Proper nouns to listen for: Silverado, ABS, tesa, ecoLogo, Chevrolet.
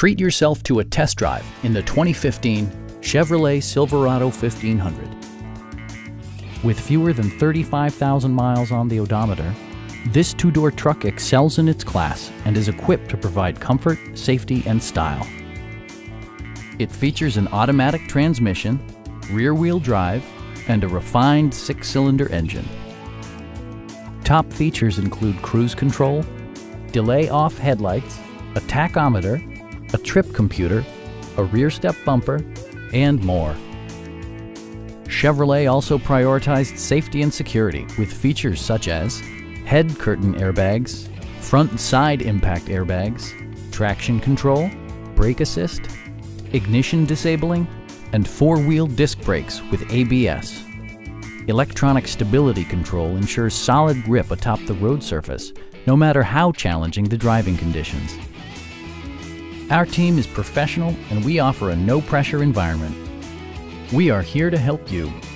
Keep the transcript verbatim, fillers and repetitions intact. Treat yourself to a test drive in the twenty fifteen Chevrolet Silverado fifteen hundred. With fewer than thirty-five thousand miles on the odometer, this two-door truck excels in its class and is equipped to provide comfort, safety, and style. It features an automatic transmission, rear-wheel drive, and a refined six-cylinder engine. Top features include cruise control, delay-off headlights, a tachometer, a trip computer, a rear-step bumper, and more. Chevrolet also prioritized safety and security with features such as head curtain airbags, front and side impact airbags, traction control, brake assist, ignition disabling, and four-wheel disc brakes with A B S. Electronic stability control ensures solid grip atop the road surface, no matter how challenging the driving conditions. Our team is professional and we offer a no-pressure environment. We are here to help you.